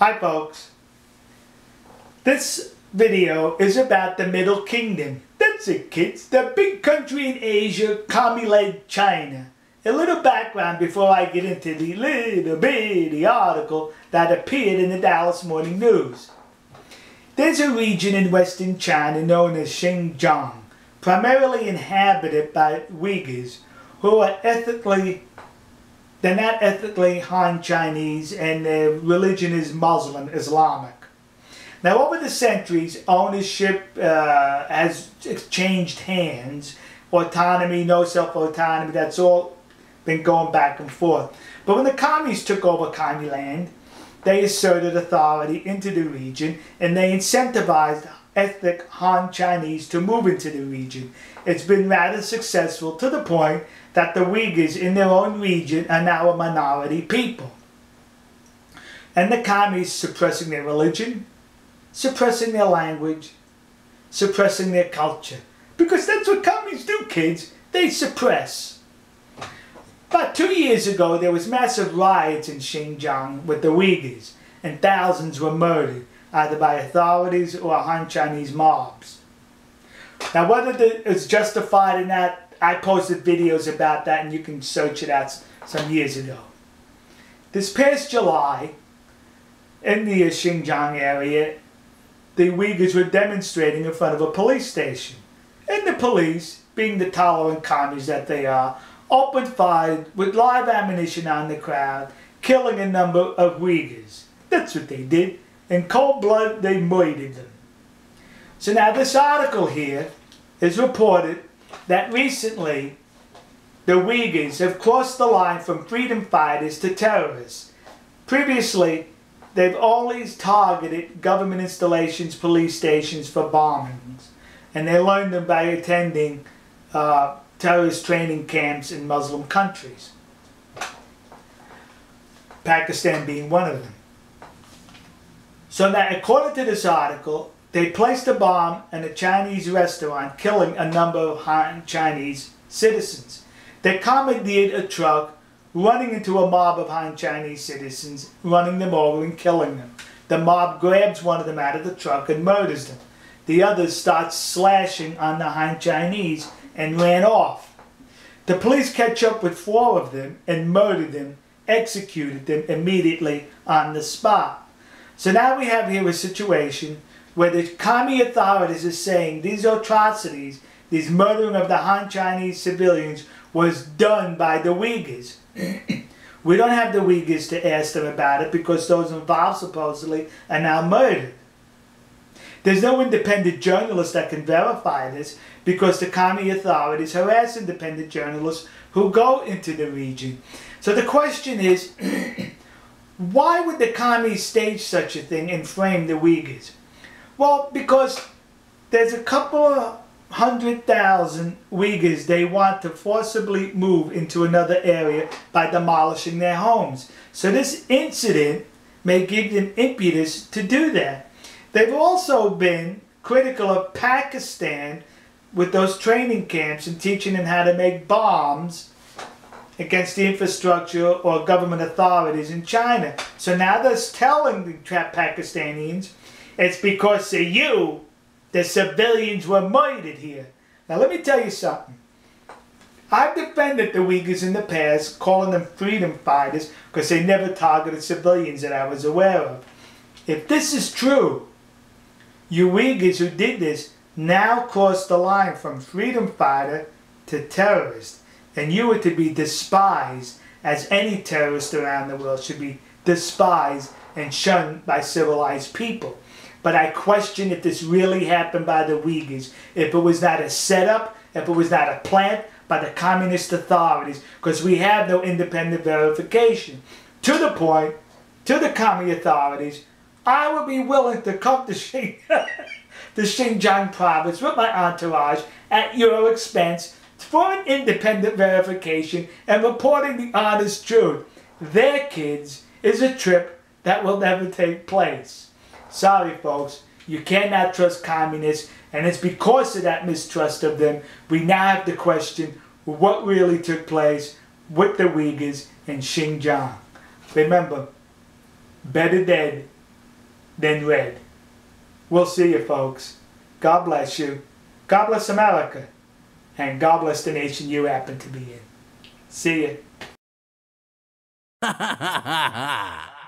Hi folks, this video is about the Middle Kingdom. That's it kids, the big country in Asia, commie-led China. A little background before I get into the little bitty article that appeared in the Dallas Morning News. There's a region in western China known as Xinjiang, primarily inhabited by Uyghurs, who are not ethnically Han Chinese, and their religion is Muslim, Islamic. Now over the centuries, ownership has changed hands. Autonomy, no self-autonomy, that's all been going back and forth. But when the commies took over commie land, they asserted authority into the region, and they incentivized ethnic Han Chinese to move into the region. It's been rather successful, to the point that the Uyghurs in their own region are now a minority people. And the commies suppressing their religion, suppressing their language, suppressing their culture. Because that's what commies do, kids. They suppress. About 2 years ago, there was massive riots in Xinjiang with the Uyghurs, and thousands were murdered, either by authorities or Han Chinese mobs. Now whether it's justified or not, I posted videos about that and you can search it out some years ago. This past July, in the Xinjiang area, the Uyghurs were demonstrating in front of a police station. And the police, being the tolerant commies that they are, opened fire with live ammunition on the crowd, killing a number of Uyghurs. That's what they did. In cold blood, they murdered them. So now this article here is reported that recently the Uyghurs have crossed the line from freedom fighters to terrorists. Previously, they've always targeted government installations, police stations for bombings, and they learned them by attending terrorist training camps in Muslim countries, Pakistan being one of them. So now, according to this article, they placed a bomb in a Chinese restaurant, killing a number of Han Chinese citizens. They commandeered a truck, running into a mob of Han Chinese citizens, running them over and killing them. The mob grabs one of them out of the truck and murders them. The others start slashing on the Han Chinese and ran off. The police catch up with four of them and murdered them, executed them immediately on the spot. So now we have here a situation where the commie authorities are saying these atrocities, these murdering of the Han Chinese civilians, was done by the Uyghurs. We don't have the Uyghurs to ask them about it because those involved supposedly are now murdered. There's no independent journalist that can verify this because the commie authorities harass independent journalists who go into the region. So the question is, why would the commies stage such a thing and frame the Uyghurs? Well, because there's a couple of 100,000 Uyghurs they want to forcibly move into another area by demolishing their homes. So this incident may give them impetus to do that. They've also been critical of Pakistan with those training camps and teaching them how to make bombs against the infrastructure or government authorities in China. So now they're telling the Pakistanians, it's because of you, the civilians were murdered here. Now let me tell you something. I've defended the Uyghurs in the past, calling them freedom fighters, because they never targeted civilians that I was aware of. If this is true, you Uyghurs who did this now crossed the line from freedom fighter to terrorist. And you are to be despised, as any terrorist around the world should be despised and shunned by civilized people. But I question if this really happened by the Uyghurs, if it was not a setup, if it was not a plant by the communist authorities, because we have no independent verification. To the point, to the commie authorities, I would be willing to come to Xinjiang province with my entourage at your expense for an independent verification and reporting the honest truth. Their kids is a trip that will never take place. Sorry folks, you cannot trust communists, and it's because of that mistrust of them we now have to question what really took place with the Uyghurs in Xinjiang. Remember, better dead than red. We'll see you folks. God bless you. God bless America. And God bless the nation you happen to be in. See ya. Ha ha ha ha ha!